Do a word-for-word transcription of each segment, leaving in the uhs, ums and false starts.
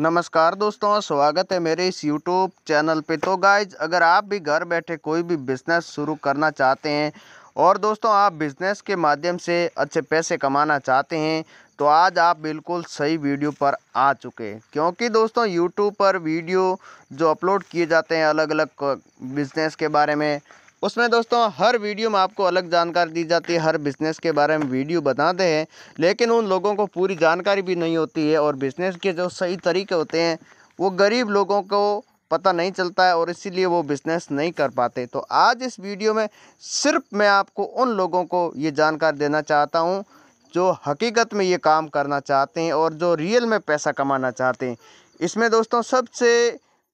नमस्कार दोस्तों, स्वागत है मेरे इस यूट्यूब चैनल पे। तो गाइज, अगर आप भी घर बैठे कोई भी बिज़नेस शुरू करना चाहते हैं और दोस्तों आप बिज़नेस के माध्यम से अच्छे पैसे कमाना चाहते हैं तो आज आप बिल्कुल सही वीडियो पर आ चुके हैं, क्योंकि दोस्तों यूट्यूब पर वीडियो जो अपलोड किए जाते हैं अलग अलग बिज़नेस के बारे में, उसमें दोस्तों हर वीडियो में आपको अलग जानकारी दी जाती है। हर बिज़नेस के बारे में वीडियो बताते हैं, लेकिन उन लोगों को पूरी जानकारी भी नहीं होती है और बिज़नेस के जो सही तरीके होते हैं वो गरीब लोगों को पता नहीं चलता है और इसीलिए वो बिज़नेस नहीं कर पाते। तो आज इस वीडियो में सिर्फ मैं आपको उन लोगों को ये जानकारी देना चाहता हूँ जो हकीकत में ये काम करना चाहते हैं और जो रियल में पैसा कमाना चाहते हैं। इसमें दोस्तों सबसे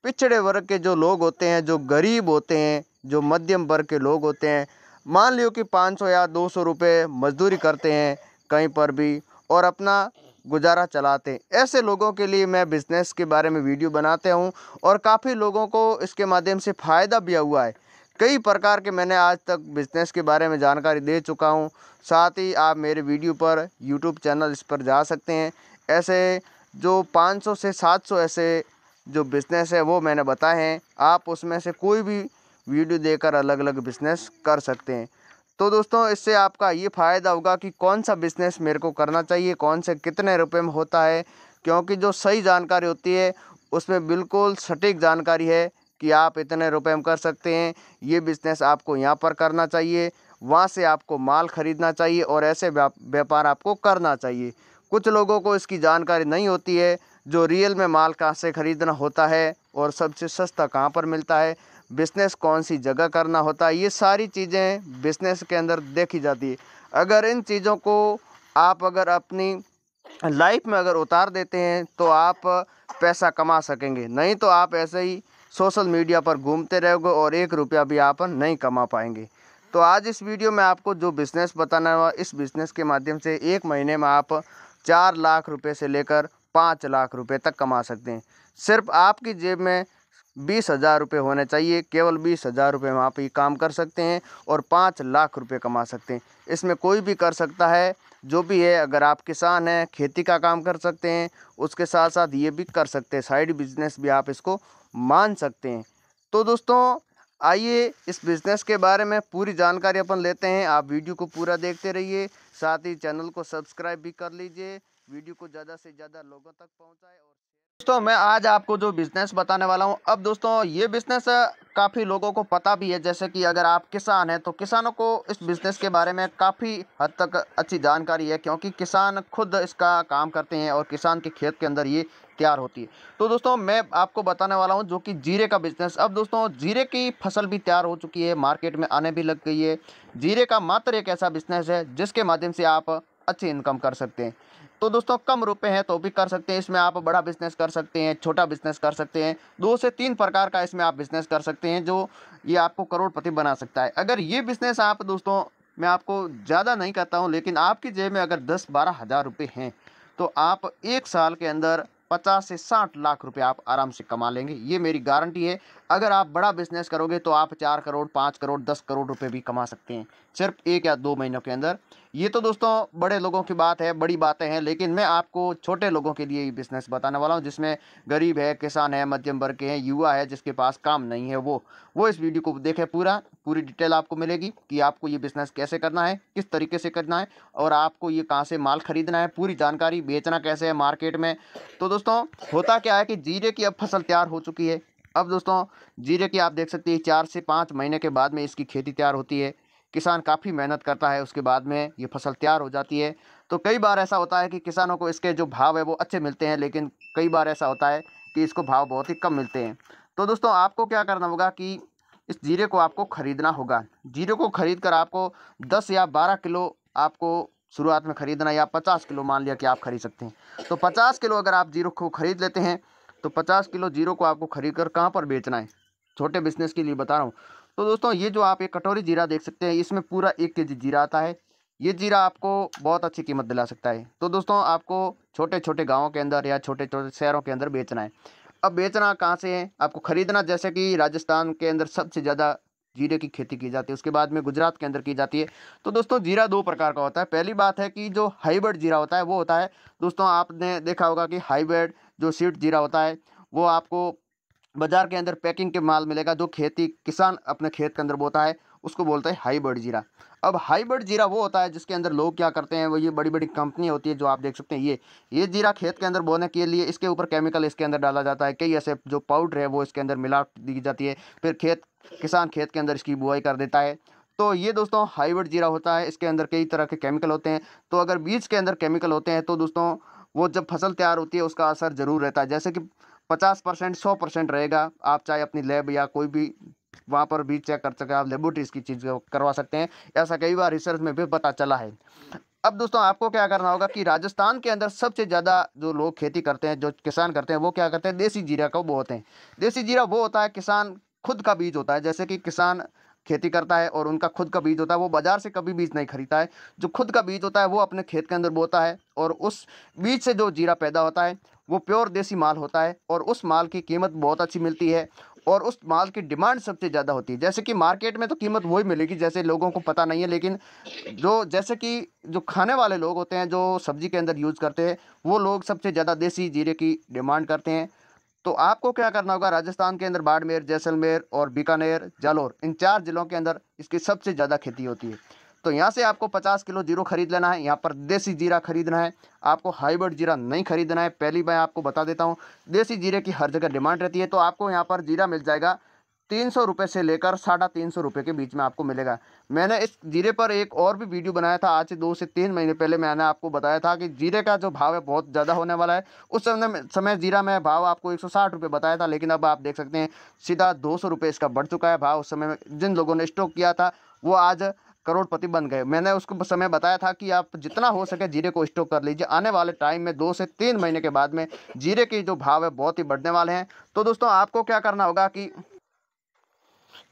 पिछड़े वर्ग के जो लोग होते हैं, जो गरीब होते हैं, जो मध्यम वर्ग के लोग होते हैं, मान लियो कि पाँच सौ या दो सौ रुपये मजदूरी करते हैं कहीं पर भी और अपना गुजारा चलाते हैं, ऐसे लोगों के लिए मैं बिज़नेस के बारे में वीडियो बनाते हूं और काफ़ी लोगों को इसके माध्यम से फ़ायदा भी हुआ है। कई प्रकार के मैंने आज तक बिज़नेस के बारे में जानकारी दे चुका हूं। साथ ही आप मेरे वीडियो पर यूट्यूब चैनल इस पर जा सकते हैं। ऐसे जो पाँच सौ से सात सौ ऐसे जो बिज़नेस है वो मैंने बताए हैं, आप उसमें से कोई भी वीडियो देकर अलग अलग बिज़नेस कर सकते हैं। तो दोस्तों इससे आपका ये फ़ायदा होगा कि कौन सा बिज़नेस मेरे को करना चाहिए, कौन से कितने रुपए में होता है, क्योंकि जो सही जानकारी होती है उसमें बिल्कुल सटीक जानकारी है कि आप इतने रुपए में कर सकते हैं, ये बिज़नेस आपको यहाँ पर करना चाहिए, वहाँ से आपको माल ख़रीदना चाहिए और ऐसे व्यापार आपको करना चाहिए। कुछ लोगों को इसकी जानकारी नहीं होती है, जो रियल में माल कहाँ से ख़रीदना होता है और सबसे सस्ता कहाँ पर मिलता है, बिज़नेस कौन सी जगह करना होता है, ये सारी चीज़ें बिज़नेस के अंदर देखी जाती है। अगर इन चीज़ों को आप अगर अपनी लाइफ में अगर उतार देते हैं तो आप पैसा कमा सकेंगे, नहीं तो आप ऐसे ही सोशल मीडिया पर घूमते रहोगे और एक रुपया भी आप नहीं कमा पाएंगे। तो आज इस वीडियो में आपको जो बिज़नेस बताना है, इस बिज़नेस के माध्यम से एक महीने में आप चार लाख रुपये से लेकर पाँच लाख रुपये तक कमा सकते हैं। सिर्फ आपकी जेब में बीस हज़ार रुपये होने चाहिए, केवल बीस हज़ार रुपये में आप ये काम कर सकते हैं और पाँच लाख रुपए कमा सकते हैं। इसमें कोई भी कर सकता है, जो भी है। अगर आप किसान हैं, खेती का काम कर सकते हैं, उसके साथ साथ ये भी कर सकते हैं, साइड बिज़नेस भी आप इसको मान सकते हैं। तो दोस्तों आइए इस बिज़नेस के बारे में पूरी जानकारी अपन लेते हैं। आप वीडियो को पूरा देखते रहिए, साथ ही चैनल को सब्सक्राइब भी कर लीजिए, वीडियो को ज़्यादा से ज़्यादा लोगों तक पहुँचाए। और दोस्तों मैं आज आपको जो बिज़नेस बताने वाला हूं, अब दोस्तों ये बिज़नेस काफ़ी लोगों को पता भी है, जैसे कि अगर आप किसान हैं तो किसानों को इस बिज़नेस के बारे में काफ़ी हद तक अच्छी जानकारी है, क्योंकि किसान खुद इसका काम करते हैं और किसान के खेत के अंदर ये तैयार होती है। तो दोस्तों मैं आपको बताने वाला हूँ जो कि जीरे का बिज़नेस। अब दोस्तों जीरे की फसल भी तैयार हो चुकी है, मार्केट में आने भी लग गई है। जीरे का मात्र एक ऐसा बिज़नेस है जिसके माध्यम से आप अच्छी इनकम कर सकते हैं। तो दोस्तों कम रुपए हैं तो भी कर सकते हैं, इसमें आप बड़ा बिज़नेस कर सकते हैं, छोटा बिज़नेस कर सकते हैं, दो से तीन प्रकार का इसमें आप बिज़नेस कर सकते हैं, जो ये आपको करोड़पति बना सकता है। अगर ये बिज़नेस आप दोस्तों, मैं आपको ज़्यादा नहीं कहता हूँ, लेकिन आपकी जेब में अगर दस बारह हज़ार रुपये हैं तो आप एक साल के अंदर पचास से साठ लाख रुपए आप आराम से कमा लेंगे, ये मेरी गारंटी है। अगर आप बड़ा बिज़नेस करोगे तो आप चार करोड़ पाँच करोड़ दस करोड़ रुपए भी कमा सकते हैं सिर्फ एक या दो महीनों के अंदर। ये तो दोस्तों बड़े लोगों की बात है, बड़ी बातें हैं, लेकिन मैं आपको छोटे लोगों के लिए ये बिज़नेस बताने वाला हूँ, जिसमें गरीब है, किसान है, मध्यम वर्ग के हैं, युवा है, जिसके पास काम नहीं है, वो वो इस वीडियो को देखें पूरा, पूरी डिटेल आपको मिलेगी कि आपको ये बिज़नेस कैसे करना है, किस तरीके से करना है और आपको ये कहाँ से माल ख़रीदना है, पूरी जानकारी, बेचना कैसे है मार्केट में। तो दोस्तों होता क्या है कि जीरे की अब फसल तैयार हो चुकी है। अब दोस्तों जीरे की आप देख सकते हैं चार से पाँच महीने के बाद में इसकी खेती तैयार होती है। किसान काफ़ी मेहनत करता है, उसके बाद में ये फसल तैयार हो जाती है। तो कई बार ऐसा होता है कि किसानों को इसके जो भाव है वो अच्छे मिलते हैं, लेकिन कई बार ऐसा होता है कि इसको भाव बहुत ही कम मिलते हैं। तो दोस्तों आपको क्या करना होगा कि इस जीरे को आपको ख़रीदना होगा। जीरे को ख़रीद कर आपको दस या बारह किलो आपको शुरुआत में ख़रीदना, या पचास किलो मान लिया कि आप ख़रीद सकते हैं। तो पचास किलो अगर आप जीरो को ख़रीद लेते हैं तो पचास किलो जीरो को आपको ख़रीद कर कहाँ पर बेचना है, छोटे बिज़नेस के लिए बता रहा हूँ। तो दोस्तों ये जो आप एक कटोरी जीरा देख सकते हैं, इसमें पूरा एक केजी जीरा आता है। ये जीरा आपको बहुत अच्छी कीमत दिला सकता है। तो दोस्तों आपको छोटे छोटे गांवों के अंदर या छोटे छोटे शहरों के अंदर बेचना है। अब बेचना कहाँ से है, आपको ख़रीदना, जैसे कि राजस्थान के अंदर सबसे ज़्यादा जीरे की खेती की जाती है, उसके बाद में गुजरात के अंदर की जाती है। तो दोस्तों जीरा दो प्रकार का होता है। पहली बात है कि जो हाइब्रिड जीरा होता है वो होता है, दोस्तों आपने देखा होगा कि हाइब्रिड जो सीड जीरा होता है वो आपको बाज़ार के अंदर पैकिंग के माल मिलेगा, जो खेती किसान अपने खेत के अंदर बोता है उसको बोलता है हाईब्रिड जीरा। अब हाईब्रिड जीरा वो होता है जिसके अंदर लोग क्या करते हैं, वो ये बड़ी बड़ी कंपनी होती है जो आप देख सकते हैं, ये ये जीरा खेत के अंदर बोने के लिए इसके ऊपर केमिकल इसके अंदर डाला जाता है, कई ऐसे जो पाउडर है वो इसके अंदर मिलावट दी जाती है, फिर खेत किसान खेत के अंदर इसकी बुआई कर देता है। तो ये दोस्तों हाईब्रिड जीरा होता है, इसके अंदर कई तरह के केमिकल होते हैं। तो अगर बीज के अंदर केमिकल होते हैं तो दोस्तों वो जब फसल तैयार होती है उसका असर ज़रूर रहता है, जैसे कि पचास परसेंट सौ परसेंट रहेगा। आप चाहे अपनी लैब या कोई भी वहाँ पर बीज चेक कर सकें, आप लेबोरेटरीज की चीज़ करवा सकते हैं, ऐसा कई बार रिसर्च में भी पता चला है। अब दोस्तों आपको क्या करना होगा कि राजस्थान के अंदर सबसे ज़्यादा जो लोग खेती करते हैं, जो किसान करते हैं, वो क्या करते हैं, देसी जीरा को बोते हैं। देसी जीरा वो होता है किसान खुद का बीज होता है, जैसे कि किसान खेती करता है और उनका खुद का बीज होता है, वो बाज़ार से कभी बीज नहीं खरीदता है, जो खुद का बीज होता है वो अपने खेत के अंदर बोता है और उस बीज से जो जीरा पैदा होता है वो प्योर देसी माल होता है और उस माल की कीमत बहुत अच्छी मिलती है और उस माल की डिमांड सबसे ज़्यादा होती है। जैसे कि मार्केट में तो कीमत वही मिलेगी जैसे लोगों को पता नहीं है, लेकिन जो जैसे कि जो खाने वाले लोग होते हैं, जो सब्ज़ी के अंदर यूज़ करते हैं, वो लोग सबसे ज़्यादा देसी जीरे की डिमांड करते हैं। तो आपको क्या करना होगा, राजस्थान के अंदर बाड़मेर, जैसलमेर और बीकानेर, जालौर, इन चार ज़िलों के अंदर इसकी सबसे ज़्यादा खेती होती है। तो यहाँ से आपको पचास किलो जीरो खरीद लेना है, यहाँ पर देसी जीरा खरीदना है, आपको हाईब्रिड जीरा नहीं खरीदना है। पहली मैं आपको बता देता हूँ, देसी जीरे की हर जगह डिमांड रहती है। तो आपको यहाँ पर जीरा मिल जाएगा तीन सौ रुपये से लेकर साढ़ा तीन सौ रुपये के बीच में आपको मिलेगा। मैंने इस जीरे पर एक और भी वीडियो बनाया था, आज से दो से तीन महीने पहले मैंने आपको बताया था कि जीरे का जो भाव है बहुत ज़्यादा होने वाला है। उस समय समय जीरा में भाव आपको एक सौ साठ रुपये बताया था, लेकिन अब आप देख सकते हैं सीधा दो सौ रुपये इसका बढ़ चुका है भाव। उस समय जिन लोगों ने स्टॉक किया था वो आज करोड़पति बन गए। मैंने उसको समय बताया था कि आप जितना हो सके जीरे को स्टॉक कर लीजिए, आने वाले टाइम में दो से तीन महीने के बाद में जीरे के जो भाव है बहुत ही बढ़ने वाले हैं। तो दोस्तों आपको क्या करना होगा कि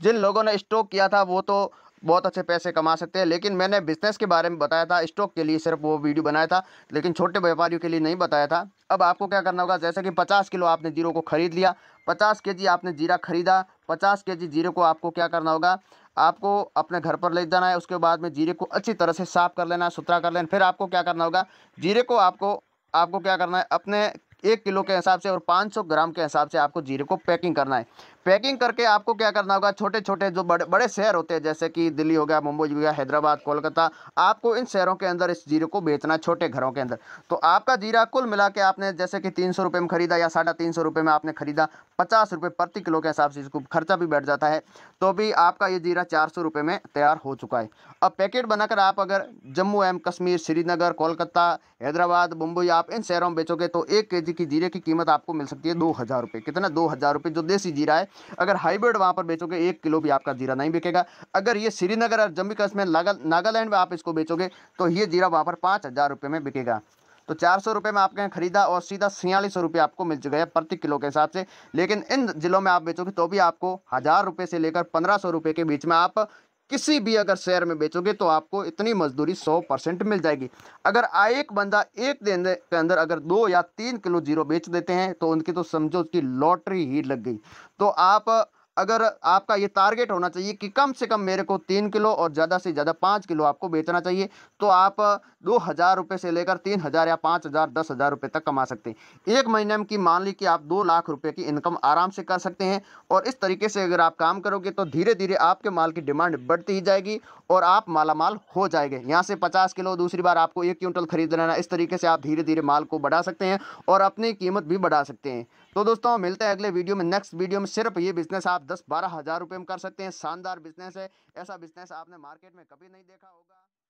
जिन लोगों ने स्टॉक किया था वो तो बहुत अच्छे पैसे कमा सकते हैं, लेकिन मैंने बिजनेस के बारे में बताया था, स्टॉक के लिए सिर्फ वो वीडियो बनाया था, लेकिन छोटे व्यापारियों के लिए नहीं बताया था। अब आपको क्या करना होगा, जैसे कि पचास किलो आपने जीरो को खरीद लिया, पचास केजी आपने जीरा खरीदा, पचास केजी जीरे को आपको क्या करना होगा, आपको अपने घर पर ले जाना है। उसके बाद में जीरे को अच्छी तरह से साफ़ कर लेना, सुथरा कर लेना। फिर आपको क्या करना होगा, जीरे को आपको आपको क्या करना है, अपने एक किलो के हिसाब से और पाँच सौ ग्राम के हिसाब से आपको जीरे को पैकिंग करना है। पैकिंग करके आपको क्या करना होगा, छोटे छोटे जो बड़े बड़े शहर होते हैं, जैसे कि दिल्ली हो गया, मुंबई हो गया, हैदराबाद, कोलकाता, आपको इन शहरों के अंदर इस जीरे को बेचना है, छोटे घरों के अंदर। तो आपका जीरा कुल मिला के आपने जैसे कि तीन सौ रुपये में खरीदा या साढ़ा तीन सौ रुपये में आपने खरीदा, पचास रुपये प्रति किलो के हिसाब से इसको खर्चा भी बैठ जाता है, तो भी आपका ये जीरा चार सौ रुपये में तैयार हो चुका है। अब पैकेट बनाकर आप अगर जम्मू एवं कश्मीर, श्रीनगर, कोलकाता, हैदराबाद, मुंबई, आप इन शहरों में बेचोगे तो एक के जी की जीरे की कीमत आपको मिल सकती है दो हज़ार रुपये। कितना? दो हज़ार रुपये, जो देसी जीरा है। अगर हाईब्रिड वहाँ पर बेचोगे एक किलो भी आपका जीरा नहीं बिकेगा। अगर ये श्रीनगर और जम्मू कश्मीर, नागालैंड में आप इसको बेचोगे तो ये जीरा वहाँ पर पाँच हज़ार रुपये में बिकेगा। तो चार सौ रुपये में आपके यहाँ खरीदा और सीधा छियालीस सौ रुपये आपको मिल गया प्रति किलो के हिसाब से। लेकिन इन जिलों में आप बेचोगे तो भी आपको हज़ार रुपये से लेकर पंद्रह सौ रुपये के बीच में आप किसी भी अगर शहर में बेचोगे तो आपको इतनी मजदूरी सौ परसेंट मिल जाएगी। अगर एक बंदा एक दिन के अंदर अगर दो या तीन किलो जीरो बेच देते हैं तो उनकी तो समझो उसकी लॉटरी ही लग गई। तो आप अगर आपका ये टारगेट होना चाहिए कि कम से कम मेरे को तीन किलो और ज़्यादा से ज़्यादा पाँच किलो आपको बेचना चाहिए, तो आप दो हज़ार रुपये से लेकर तीन हज़ार या पाँच हज़ार दस हज़ार रुपये तक कमा सकते हैं। एक महीने में की मान ली कि आप दो लाख रुपए की इनकम आराम से कर सकते हैं। और इस तरीके से अगर आप काम करोगे तो धीरे धीरे आपके माल की डिमांड बढ़ती ही जाएगी और आप मालामाल हो जाएंगे। यहाँ से पचास किलो दूसरी बार आपको एक क्विंटल खरीद लेना। इस तरीके से आप धीरे धीरे माल को बढ़ा सकते हैं और अपनी कीमत भी बढ़ा सकते हैं। तो दोस्तों मिलते हैं अगले वीडियो में। नेक्स्ट वीडियो में सिर्फ ये बिजनेस आप दस बारह हज़ार रुपये में कर सकते हैं। शानदार बिजनेस है, ऐसा बिजनेस आपने मार्केट में कभी नहीं देखा होगा।